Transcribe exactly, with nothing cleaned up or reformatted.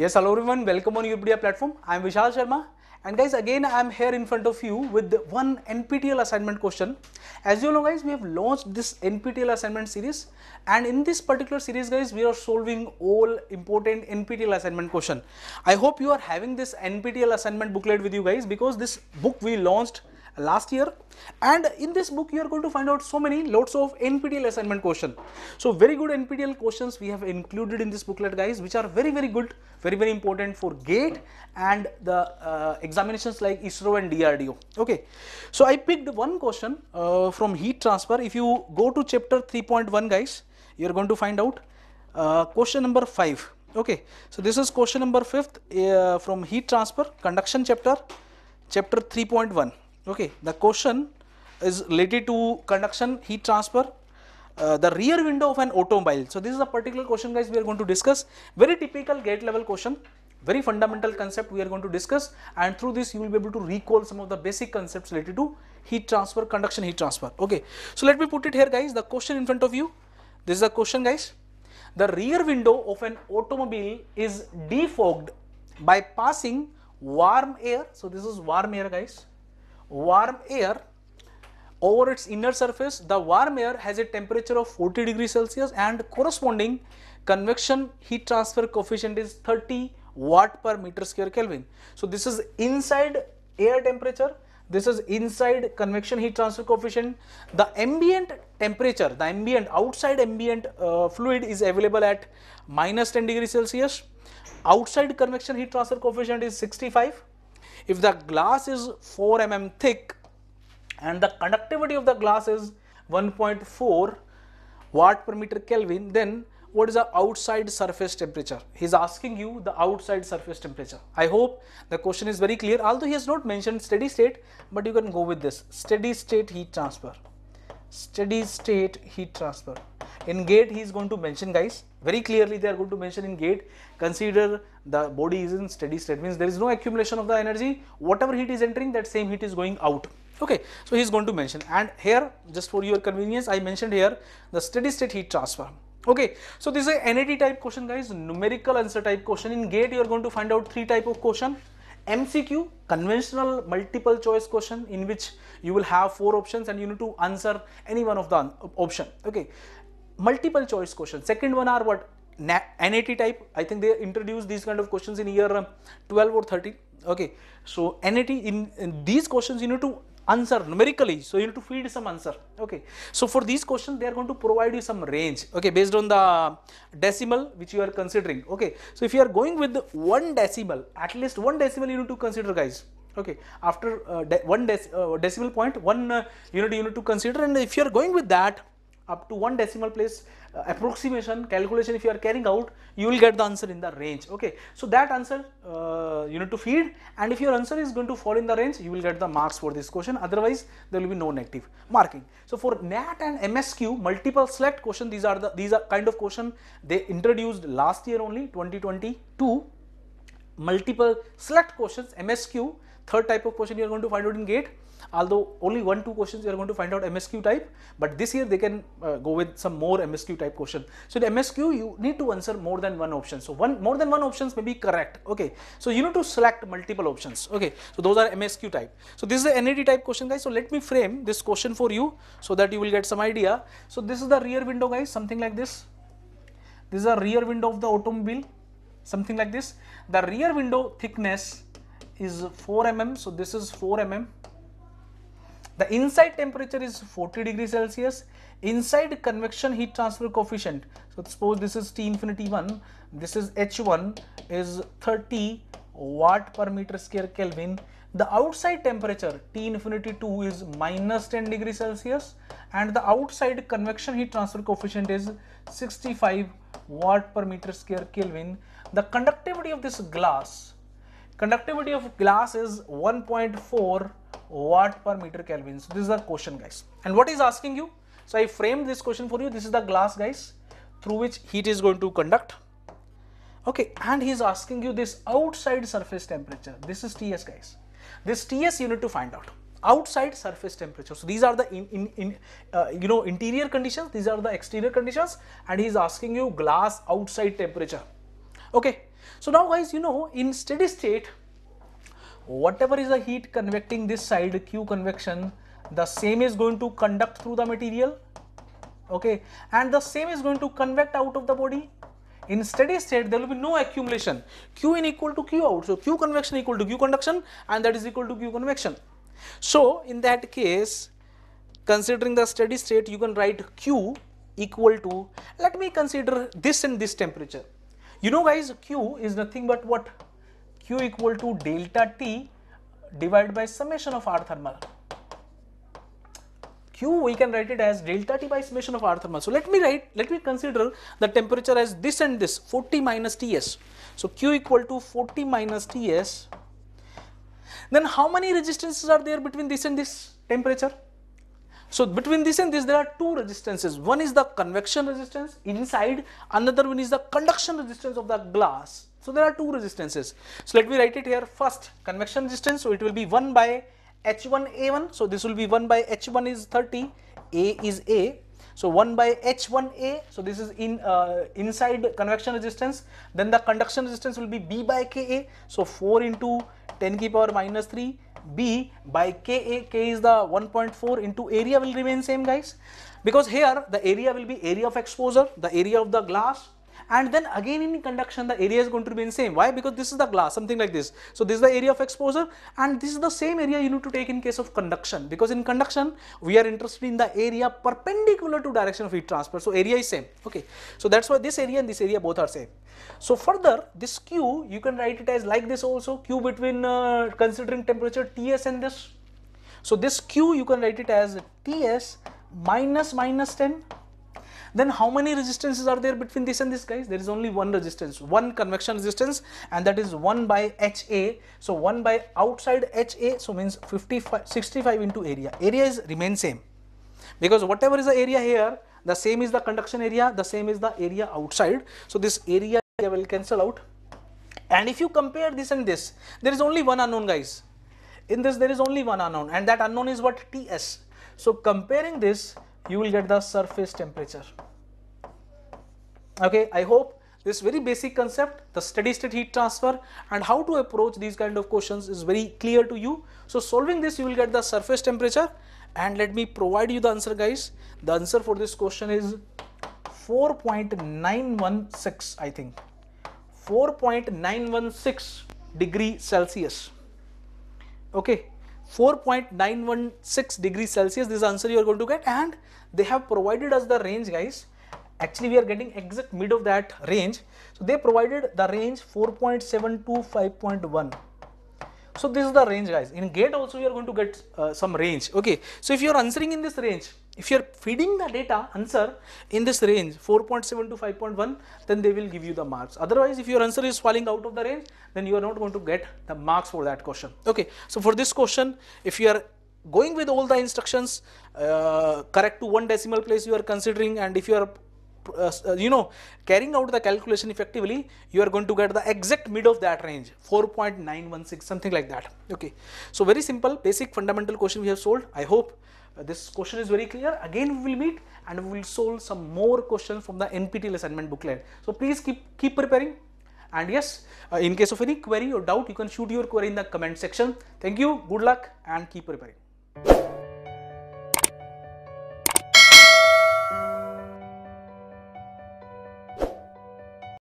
Yes, hello everyone, welcome on YourPedia platform. I am Vishal Sharma, and guys, again I am here in front of you with one N P T E L assignment question. As you know guys, we have launched this N P T E L assignment series, and in this particular series guys, we are solving all important N P T E L assignment question. I hope you are having this N P T E L assignment booklet with you guys, because this book we launched last year, and in this book you are going to find out so many lots of N P T E L assignment question. So very good N P T E L questions we have included in this booklet guys, which are very very good, very very important for GATE and the uh, examinations like ISRO and D R D O. Okay, so I picked one question uh, from heat transfer. If you go to chapter three point one guys, you are going to find out uh, question number five. Okay, so this is question number fifth uh, from heat transfer conduction chapter, chapter three point one. Okay, the question is related to conduction heat transfer, uh, the rear window of an automobile. So this is a particular question guys we are going to discuss. Very typical GATE level question, very fundamental concept we are going to discuss, and through this you will be able to recall some of the basic concepts related to heat transfer, conduction heat transfer. Okay, so let me put it here guys, the question in front of you. This is the question guys. The rear window of an automobile is defogged by passing warm air. So this is warm air guys. Warm air over its inner surface. The warm air has a temperature of forty degrees Celsius and corresponding convection heat transfer coefficient is thirty watt per meter square Kelvin. So this is inside air temperature, this is inside convection heat transfer coefficient. The ambient temperature, the ambient outside ambient uh, fluid is available at minus ten degrees Celsius. Outside convection heat transfer coefficient is sixty-five. If the glass is four millimeters thick and the conductivity of the glass is one point four watt per meter Kelvin, then what is the outside surface temperature? He is asking you the outside surface temperature. I hope the question is very clear, although he has not mentioned steady state, but you can go with this steady state heat transfer. Steady state heat transfer. In GATE he is going to mention guys, very clearly they are going to mention in GATE, consider the body is in steady state, means there is no accumulation of the energy, whatever heat is entering that same heat is going out. Okay, so he is going to mention, and here just for your convenience I mentioned here the steady state heat transfer. Okay, so this is a N A T type question guys, numerical answer type question. In GATE you are going to find out three type of question. M C Q, conventional multiple choice question, in which you will have four options and you need to answer any one of the option. Okay, multiple choice question. Second one are what? N A T type. I think they introduced these kind of questions in year twelve or thirteen. Okay, so N A T in, in these questions you need to answer numerically, so you need to feed some answer. Okay, so for these questions they are going to provide you some range, okay, based on the decimal which you are considering. Okay, so if you are going with one decimal, at least one decimal you need to consider guys. Okay, after uh, de one dec uh, decimal point, one uh, unit you need to consider, and if you are going with that up to one decimal place uh, approximation calculation, if you are carrying out, you will get the answer in the range. Okay, so that answer uh, you need to feed, and if your answer is going to fall in the range, you will get the marks for this question, otherwise there will be no negative marking. So for N A T and M S Q multiple select question, these are the these are kind of question they introduced last year only, twenty twenty-two, multiple select questions. M S Q, third type of question you are going to find out in GATE, although only one two questions you are going to find out M S Q type, but this year they can uh, go with some more M S Q type question. So in M S Q you need to answer more than one option, so one more than one options may be correct. Okay, so you need to select multiple options. Okay, so those are M S Q type. So this is the N A T type question guys. So let me frame this question for you so that you will get some idea. So this is the rear window guys, something like this. This is a rear window of the automobile, something like this. The rear window thickness is four millimeters, so this is four millimeters. The inside temperature is forty degrees Celsius, inside convection heat transfer coefficient, so suppose this is T infinity one, this is H one, is thirty watt per meter square Kelvin. The outside temperature T infinity two is minus ten degrees Celsius, and the outside convection heat transfer coefficient is sixty-five watt per meter square Kelvin. The conductivity of this glass, conductivity of glass is one point four watt per meter Kelvin. So this is the question guys, and what is asking you. So I framed this question for you. This is the glass guys, through which heat is going to conduct. Okay, and he is asking you this outside surface temperature. This is T S guys. This T S you need to find out. Outside surface temperature. So these are the in, in, in uh, you know interior conditions. These are the exterior conditions, and he is asking you glass outside temperature. Okay, So now guys, you know, in steady state, whatever is the heat convecting this side, Q convection, the same is going to conduct through the material, okay, and the same is going to convect out of the body. In steady state, there will be no accumulation. Q in equal to Q out. So Q convection equal to Q conduction, and that is equal to Q convection. So in that case, considering the steady state, you can write Q equal to, let me consider this and this temperature. You know guys, Q is nothing but what? Q equal to delta T divided by summation of R thermal. Q we can write it as delta T by summation of R thermal. So let me write, let me consider the temperature as this and this, forty minus T S. So Q equal to forty minus T S. Then how many resistances are there between this and this temperature? So between this and this there are two resistances. One is the convection resistance inside, another one is the conduction resistance of the glass. So there are two resistances. So let me write it here first. Convection resistance, so it will be one by H one A one. So this will be one by H one is thirty, A is A. So one by H one A, so this is in uh, inside convection resistance. Then the conduction resistance will be B by K A. So four into ten to the power minus three B by K A, K is the one point four into area will remain same guys, because here the area will be area of exposure, the area of the glass, and then again in conduction the area is going to remain same. Why? Because this is the glass, something like this. So this is the area of exposure, and this is the same area you need to take in case of conduction, because in conduction we are interested in the area perpendicular to direction of heat transfer. So area is same, okay. So that's why this area and this area both are same. So further this Q you can write it as like this also, Q between uh, considering temperature T S and this. So this Q you can write it as T S minus minus ten. Then how many resistances are there between this and this guys? There is only one resistance, one convection resistance, and that is one by H A. So one by outside H A, so means fifty-five, sixty-five into area. Area is remain same, because whatever is the area here, the same is the conduction area, the same is the area outside. So this area will cancel out. And if you compare this and this, there is only one unknown guys. In this there is only one unknown, and that unknown is what? T S. So comparing this, you will get the surface temperature. Okay, I hope this very basic concept, the steady state heat transfer and how to approach these kind of questions is very clear to you. So solving this you will get the surface temperature, and let me provide you the answer guys. The answer for this question is four point nine one six, I think, four point nine one six degree Celsius, okay. four point nine one six degrees Celsius, this is the answer you are going to get, and they have provided us the range guys. Actually we are getting exact mid of that range. So they provided the range four point seven to five point one. So this is the range guys. In GATE also you are going to get uh, some range, okay. So if you are answering in this range, if you are feeding the data answer in this range four point seven to five point one, then they will give you the marks. Otherwise if your answer is falling out of the range, then you are not going to get the marks for that question, okay. So for this question, if you are going with all the instructions uh, correct to one decimal place you are considering, and if you are Uh, you know carrying out the calculation effectively, you are going to get the exact mid of that range, four point nine one six, something like that, okay. So very simple basic fundamental question we have solved. I hope uh, this question is very clear. Again we will meet and we will solve some more questions from the N P T E L assignment booklet. So please keep keep preparing, and yes, uh, in case of any query or doubt you can shoot your query in the comment section. Thank you, good luck, and keep preparing.